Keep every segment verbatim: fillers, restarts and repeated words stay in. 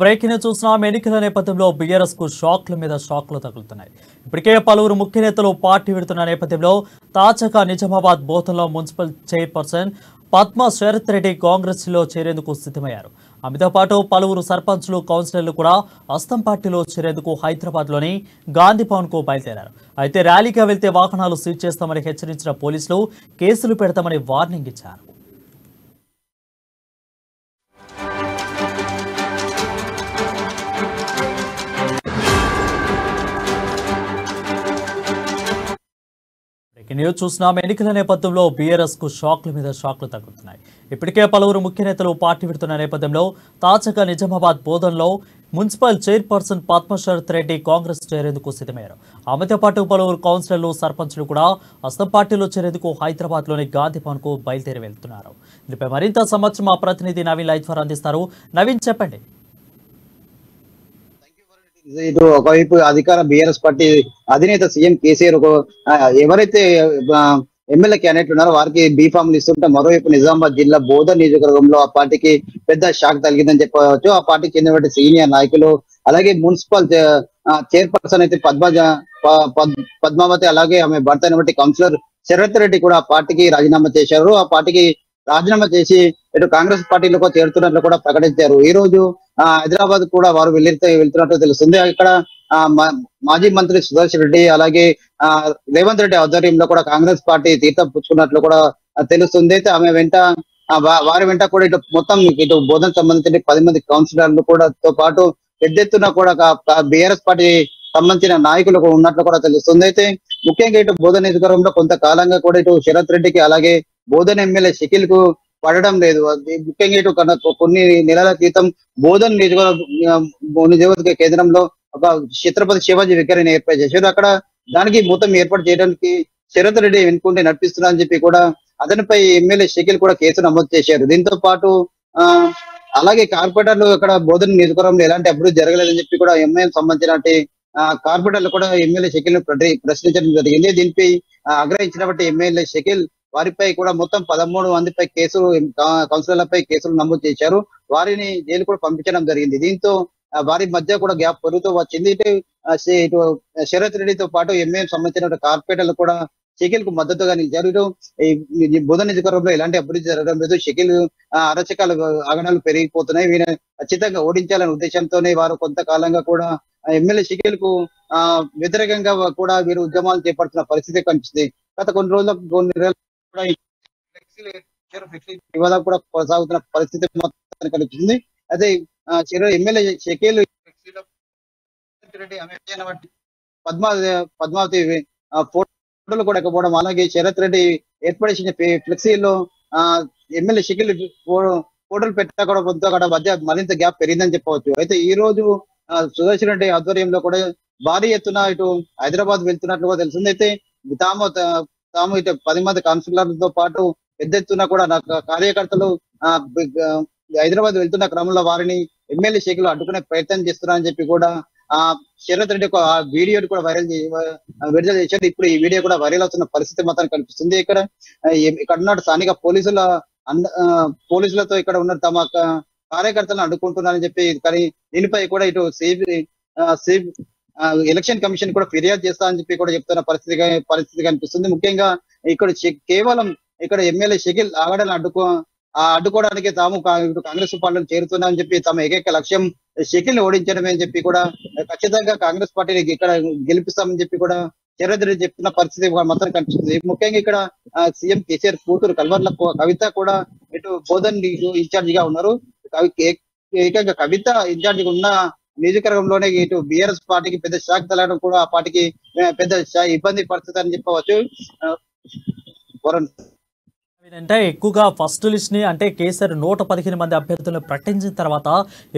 Break ని చూస్తున్నాం. ఎన్నికల నేపథ్యంలో బీఆర్ఎస్ కు షాక్ల మీద షాక్లు తగులుతున్నాయి. ఇప్పటికే పలువురు ముఖ్య నేతలు పార్టీ విడుతున్న నేపథ్యంలో తాజాగా నిజామాబాద్ బోధనలో మున్సిపల్ చైర్పర్సన్ పద్మ శరత్ రెడ్డి కాంగ్రెస్ లో చేరేందుకు సిద్ధమయ్యారు. ఆమెతో పాటు పలువురు సర్పంచ్లు, కౌన్సిలర్లు కూడా అస్తం పార్టీలో చేరేందుకు హైదరాబాద్లోని గాంధీభవన్ కు బయలుదేరారు. అయితే ర్యాలీగా వెళ్తే వాహనాలు సీజ్ చేస్తామని హెచ్చరించిన పోలీసులు కేసులు పెడతామని వార్నింగ్ ఇచ్చారు. న్యూస్ చూస్తున్నాం. ఎన్నికల నేపథ్యంలో బీఆర్ఎస్ కు షాక్ల మీద షాక్లు తగ్గుతున్నాయి. ఇప్పటికే పలువురు ముఖ్య నేతలు పార్టీ విడుతున్న నేపథ్యంలో తాజాగా నిజామాబాద్ బోధనలో మున్సిపల్ చైర్పర్సన్ పద్మ శరత్ రెడ్డి కాంగ్రెస్ చేరేందుకు సిద్ధమయ్యారు. ఆమెతో పాటు పలువురు కౌన్సిలర్లు, సర్పంచ్లు కూడా అస్తం పార్టీలో చేరేందుకు హైదరాబాద్లోని గాంధీభవన్ కు బయలుదేరి వెళ్తున్నారు. దీనిపై మరింత సమాచారం మా ప్రతినిధి నవీన్ లైత్ఫార్ అందిస్తారు. నవీన్, చెప్పండి. ఇటు ఒకవైపు అధికార బీఆర్ఎస్ పార్టీ అధినేత సీఎం కేసీఆర్ ఎవరైతే ఎమ్మెల్యే క్యాండిడేట్ ఉన్నారో వారికి బీఫామ్లు ఇస్తుంటే, మరోవైపు నిజామాబాద్ జిల్లా బోధన నియోజకవర్గంలో ఆ పార్టీకి పెద్ద షాక్ తగిలిందని చెప్పవచ్చు. ఆ పార్టీకి చెందినటువంటి సీనియర్ నాయకులు, అలాగే మున్సిపల్ చైర్పర్సన్ అయితే పద్మజ పద్మావతి, అలాగే ఆమె భర్త అయినటువంటి కౌన్సిలర్ శరత్ రెడ్డి కూడా ఆ పార్టీకి రాజీనామా చేశారు. ఆ పార్టీకి రాజీనామా చేసి ఇటు కాంగ్రెస్ పార్టీలకు చేరుతున్నట్లు కూడా ప్రకటించారు. ఈ రోజు ఆ హైదరాబాద్ కూడా వారు వెళ్ళి వెళ్తున్నట్టు తెలుస్తుంది. ఇక్కడ ఆ మాజీ మంత్రి సుధాశ్ రెడ్డి, అలాగే ఆ రేవంత్ రెడ్డి ఆధ్వర్యంలో కూడా కాంగ్రెస్ పార్టీ తీర్థం పుచ్చుకున్నట్లు కూడా తెలుస్తుంది. అయితే ఆమె వెంట వారి వెంట కూడా ఇటు మొత్తం ఇటు బోధనకు సంబంధించిన పది మంది కౌన్సిలర్లు కూడా తో పాటు పెద్ద ఎత్తున కూడా బీఆర్ఎస్ పార్టీ సంబంధించిన నాయకులకు ఉన్నట్లు కూడా తెలుస్తుంది. అయితే ముఖ్యంగా ఇటు బోధన నియోజకవర్గంలో కొంతకాలంగా కూడా ఇటు శరత్ రెడ్డికి, అలాగే బోధన ఎమ్మెల్యే షకీల్ కు పడడం లేదు. ముఖ్యంగా ఇటు కొన్ని నెలల క్రితం బోధన నియోజకవర్గ నియోజకవర్గ కేంద్రంలో ఒక చిత్రపతి శివాజీ విగ్రహాన్ని ఏర్పాటు చేశారు. అక్కడ దానికి మూతం ఏర్పాటు చేయడానికి శరత్ రెడ్డి వెనుకుంటే నడిపిస్తున్నా అని చెప్పి కూడా అతనిపై ఎమ్మెల్యే షకీల్ కూడా కేసు నమోదు చేశారు. దీంతో పాటు ఆ అలాగే కార్పొరేటర్లు ఇక్కడ బోధన నియోజకవర్గంలో ఎలాంటి అభివృద్ధి జరగలేదని చెప్పి కూడా ఎంఐఎం సంబంధించినటువంటి ఆ కార్పొరేటర్లు కూడా ఎమ్మెల్యే షకీల్ ను ప్రశ్నించడం జరిగింది. దీనిపై ఆగ్రహించినటువంటి ఎమ్మెల్యే షకీల్ వారిపై కూడా మొత్తం పదమూడు మందిపై కేసులు, కౌన్సిలర్లపై కేసులు నమోదు చేశారు. వారిని జైలు కూడా పంపించడం జరిగింది. దీంతో వారి మధ్య కూడా గ్యాప్ పెరుగుతూ వచ్చింది. ఇటు శరత్ రెడ్డితో పాటు ఎంఏఎం సంబంధించిన కార్పొరేటర్లు కూడా షకీల్ కు మద్దతుగా నిలిచారు. ఇటు బోధన నియోజకవర్గంలో ఎలాంటి అభివృద్ధి జరగడం లేదు. షకీల్ అరచకాలు, ఆగడాలు పెరిగిపోతున్నాయి. వీరిని ఖచ్చితంగా ఓడించాలనే ఉద్దేశంతోనే వారు కొంతకాలంగా కూడా ఎమ్మెల్యే షకీల్ కు ఆ వ్యతిరేకంగా కూడా వీరు ఉద్యమాలు చేపడుతున్న పరిస్థితి కనిపిస్తుంది. గత కొన్ని రోజుల కొన్ని వివాదం కూడా కొనసాగుతున్న పరిస్థితి మొత్తం కనిపిస్తుంది. అయితే ఎమ్మెల్యే షకీల్ పద్మ పద్మావతి ఫోటోలు కూడా ఇవ్వకపోవడం, అలాగే శరత్ రెడ్డి ఏర్పడేసిన ఫ్లెక్సీలో ఆ ఎమ్మెల్యే షకీల్ ఫోటోలు పెట్టకుండా మధ్య మరింత గ్యాప్ పెరిగిందని చెప్పవచ్చు. అయితే ఈ రోజు సుధాశ్ రెడ్డి ఆధ్వర్యంలో కూడా భారీ ఎత్తున ఇటు హైదరాబాద్ వెళ్తున్నట్లుగా తెలిసింది. అయితే తాము తాము ఇటు పది మంది కౌన్సిలర్లతో పాటు పెద్ద ఎత్తున కూడా కార్యకర్తలు హైదరాబాద్ వెళ్తున్న క్రమంలో వారిని ఎమ్మెల్యే షకీల్ అడ్డుకునే ప్రయత్నం చేస్తున్నారని చెప్పి కూడా ఆ శరత్ రెడ్డి ఆ వీడియోని కూడా వైరల్ విడుదల చేశారు. ఇప్పుడు ఈ వీడియో కూడా వైరల్ అవుతున్న పరిస్థితి మాత్రం కనిపిస్తుంది. ఇక్కడ ఇక్కడ ఉన్న స్థానిక పోలీసుల పోలీసులతో ఇక్కడ ఉన్న తమ కార్యకర్తలను అడ్డుకుంటున్నారని చెప్పి, కానీ దీనిపై కూడా ఇటు సిబి సిబి ఎలక్షన్ కమిషన్ కూడా ఫిర్యాదు చేస్తా అని చెప్పి కూడా చెప్తున్న పరిస్థితి పరిస్థితి కనిపిస్తుంది. ముఖ్యంగా ఇక్కడ కేవలం ఇక్కడ ఎమ్మెల్యే షకీల్ ఆగడాలను అడ్డుకో అడ్డుకోవడానికి తాము కాంగ్రెస్ పార్టీలో చేరుతున్నా అని చెప్పి తమ ఏకైక లక్ష్యం షకీల్ ని ఓడించడమే అని చెప్పి కూడా, ఖచ్చితంగా కాంగ్రెస్ పార్టీని ఇక్కడ గెలిపిస్తామని చెప్పి కూడా శరత్ రెడ్డి చెప్తున్న పరిస్థితి మాత్రం కనిపిస్తుంది. ముఖ్యంగా ఇక్కడ సీఎం కేసీఆర్ కూతురు కల్వర్ల కవిత కూడా ఇటు బోధన్ ఇన్ఛార్జ్ గా ఉన్నారు. ఏకంగా కవిత ఇన్ఛార్జ్ గా ఉన్న నియోజకవర్గంలోనే ఇటు బీఆర్ఎస్ పార్టీకి పెద్ద షాక్ తగలడం కూడా ఆ పార్టీకి పెద్ద ఇబ్బంది పరిస్థితి అని చెప్పవచ్చు. అంటే ఎక్కువగా ఫస్ట్ లిస్ట్ ని అంటే కేసీఆర్ నూట పదిహేను మంది అభ్యర్థులను ప్రకటించిన తర్వాత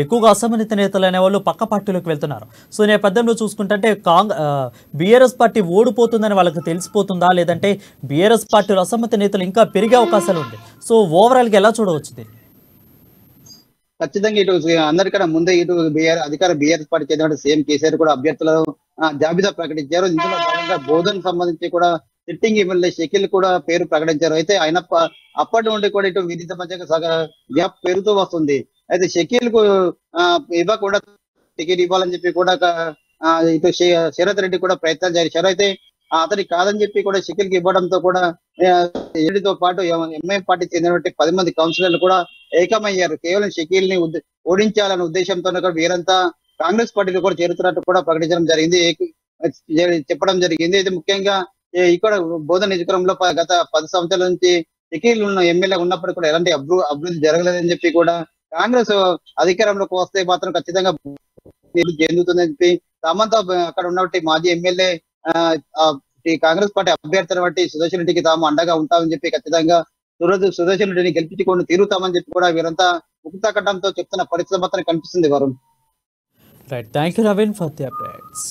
ఎక్కువగా అసమన్విత నేతలు అనే వాళ్ళు పక్క పార్టీలోకి వెళ్తున్నారు. సో ఈ నేపథ్యంలో చూసుకుంటే కాంగ్ బీఆర్ఎస్ పార్టీ ఓడిపోతుందని వాళ్ళకి తెలిసిపోతుందా, లేదంటే బీఆర్ఎస్ పార్టీలో అసమ్మతి నేతలు ఇంకా పెరిగే అవకాశాలు ఉంది. సో ఓవరాల్గా ఎలా చూడవచ్చు? ఖచ్చితంగా ఇటు అందరికన్నా ముందే ఇటు బీఆర్ అధికార బీఆర్ఎస్ పార్టీ చెందిన సీఎం కేసీఆర్ కూడా అభ్యర్థుల జాబితా ప్రకటించారు. ఇందులో భాగంగా బోధనకు సంబంధించి కూడా సిట్టింగ్ ఎమ్మెల్యే షకీల్ కూడా పేరు ప్రకటించారు. అయితే ఆయన అప్పటి నుండి కూడా ఇటు వీరితో మధ్య గ్యాప్ పెరుగుతూ వస్తుంది. అయితే షకీల్ కు ఇవ్వకుండా షకీల్ ఇవ్వాలని చెప్పి కూడా ఇటు శరత్ రెడ్డి కూడా ప్రయత్నాలు చేశారు. అయితే అతడి కాదని చెప్పి కూడా షకీల్ కి ఇవ్వడంతో కూడా రెడ్డితో పాటు ఎంఐ పార్టీ చెందినటువంటి పది మంది కౌన్సిలర్లు కూడా ఏకమయ్యారు. కేవలం షకీల్ ని ఓడించాలనే ఉద్దేశంతో వీరంతా కాంగ్రెస్ పార్టీలో కూడా చేరుతున్నట్టు కూడా ప్రకటించడం జరిగింది, చెప్పడం జరిగింది. అయితే ముఖ్యంగా ఇక్కడ బోధన నియోజకవర్గంలో గత పది సంవత్సరాల నుంచి షకీల్ ఉన్న ఎమ్మెల్యే ఉన్నప్పుడు కూడా ఎలాంటి అభి అభివృద్ధి జరగలేదని చెప్పి కూడా కాంగ్రెస్ అధికారంలోకి వస్తే మాత్రం ఖచ్చితంగా చెందుతుందని చెప్పి తామంతా అక్కడ ఉన్నటువంటి మాజీ ఎమ్మెల్యే కాంగ్రెస్ పార్టీ అభ్యర్థుల బట్టి సుదర్శ్ రెడ్డికి తాము అండగా ఉంటామని చెప్పి ఖచ్చితంగా సురజు సుదర్శ్ రెడ్డిని గెలిపించుకొని తీరుతామని చెప్పి కూడా వీరంతా ముక్త కట్టంతో చెప్తున్న పరిస్థితి మాత్రం కనిపిస్తుంది. Varun, right, thank you Naveen for the updates.